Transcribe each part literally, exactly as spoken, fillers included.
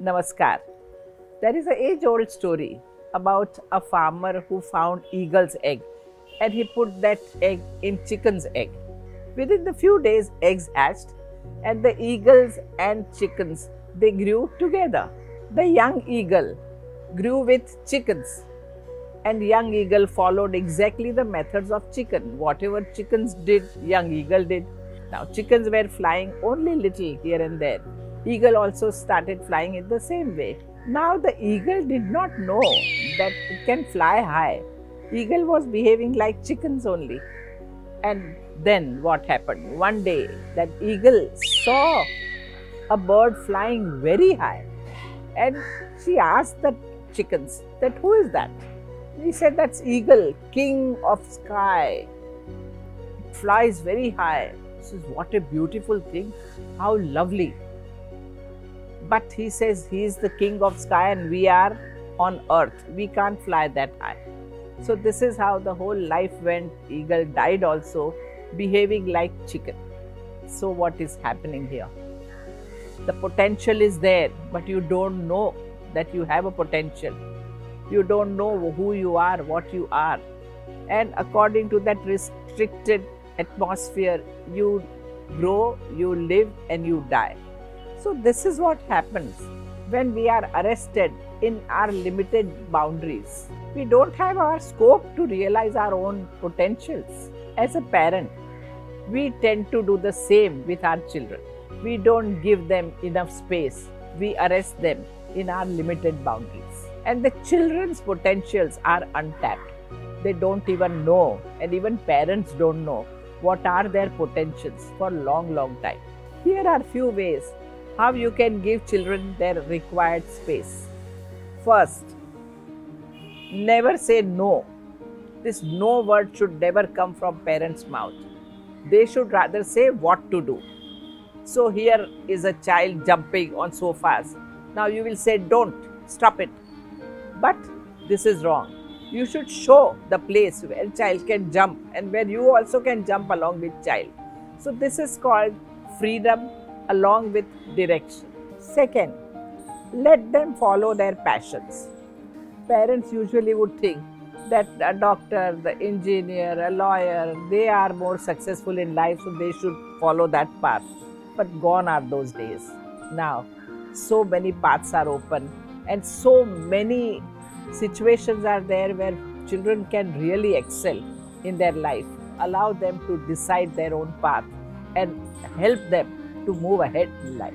Namaskar. There is an age-old story about a farmer who found eagle's egg and he put that egg in chicken's egg. Within the few days, eggs hatched and the eagles and chickens, they grew together. The young eagle grew with chickens and young eagle followed exactly the methods of chicken. Whatever chickens did, young eagle did. Now, chickens were flying only little here and there. Eagle also started flying in the same way. Now, the eagle did not know that it can fly high. Eagle was behaving like chickens only. And then what happened? One day, that eagle saw a bird flying very high. And she asked the chickens that, who is that? He said, that's eagle, king of sky. It flies very high. This is what a beautiful thing. How lovely. But he says he is the king of sky and we are on earth. We can't fly that high. So this is how the whole life went. Eagle died also, behaving like chicken. So what is happening here? The potential is there, but you don't know that you have a potential. You don't know who you are, what you are. And according to that restricted atmosphere, you grow, you live and you die. So this is what happens when we are arrested in our limited boundaries. We don't have our scope to realize our own potentials. As a parent, we tend to do the same with our children. We don't give them enough space. We arrest them in our limited boundaries. And the children's potentials are untapped. They don't even know, and even parents don't know what are their potentials for long, long time. Here are few ways how you can give children their required space. First, never say no. This no word should never come from parents' mouth. They should rather say what to do. So here is a child jumping on sofas. Now you will say, don't, stop it. But this is wrong. You should show the place where child can jump and where you also can jump along with child. So this is called freedom along with direction. Second, let them follow their passions. Parents usually would think that a doctor, the engineer, a lawyer, they are more successful in life, so they should follow that path. But gone are those days. Now, so many paths are open and so many situations are there where children can really excel in their life. Allow them to decide their own path and help them to move ahead in life.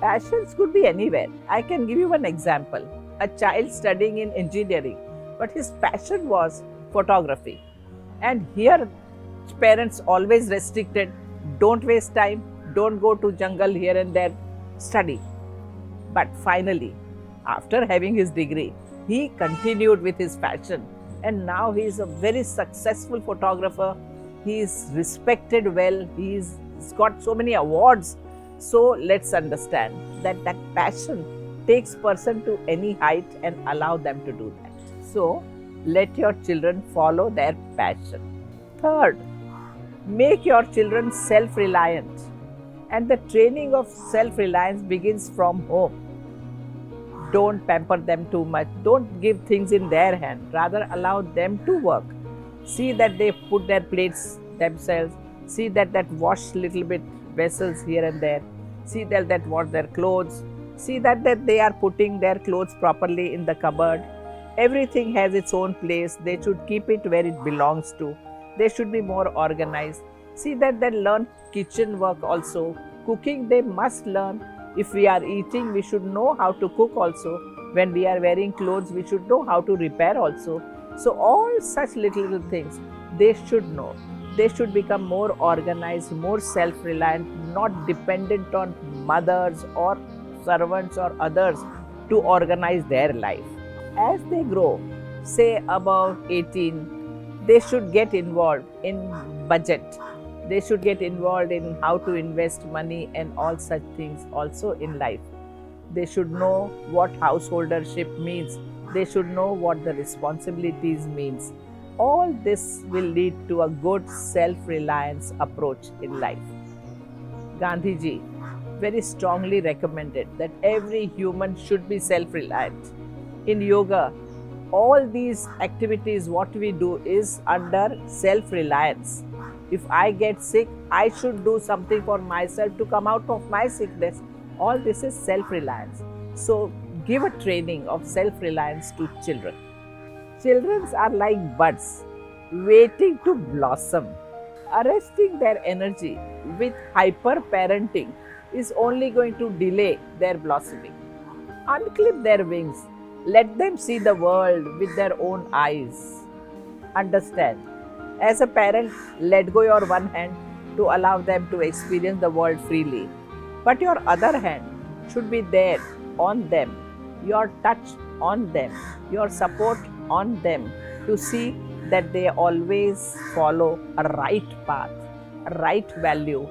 Passions could be anywhere. I can give you an example. A child studying in engineering, but his passion was photography. And here parents always restricted, don't waste time, don't go to jungle here and there, study. But finally, after having his degree, he continued with his passion and now he is a very successful photographer. He is respected well, he's got so many awards. So let's understand that that passion takes person to any height and allow them to do that. So let your children follow their passion. Third, make your children self-reliant, and the training of self-reliance begins from home. Don't pamper them too much. Don't give things in their hand. Rather, allow them to work. See that they put their plates themselves. See that that wash little bit vessels here and there. See that that wash their clothes. See that that they are putting their clothes properly in the cupboard. Everything has its own place. They should keep it where it belongs to. They should be more organized. See that they learn kitchen work also. Cooking they must learn. If we are eating, we should know how to cook also. When we are wearing clothes, we should know how to repair also. So all such little, little things, they should know. They should become more organized, more self-reliant, not dependent on mothers or servants or others to organize their life. As they grow, say about eighteen, they should get involved in budget. They should get involved in how to invest money and all such things also in life. They should know what householdership means. They should know what the responsibilities means. All this will lead to a good self-reliance approach in life. Gandhiji very strongly recommended that every human should be self-reliant. In yoga, all these activities what we do is under self-reliance. If I get sick, I should do something for myself to come out of my sickness. All this is self-reliance. So give a training of self-reliance to children. Children are like buds waiting to blossom. Arresting their energy with hyper-parenting is only going to delay their blossoming. Unclip their wings. Let them see the world with their own eyes. Understand. As a parent, let go your one hand to allow them to experience the world freely. But your other hand should be there on them, your touch on them, your support on them to see that they always follow a right path, a right value,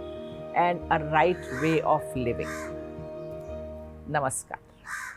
and a right way of living. Namaskar.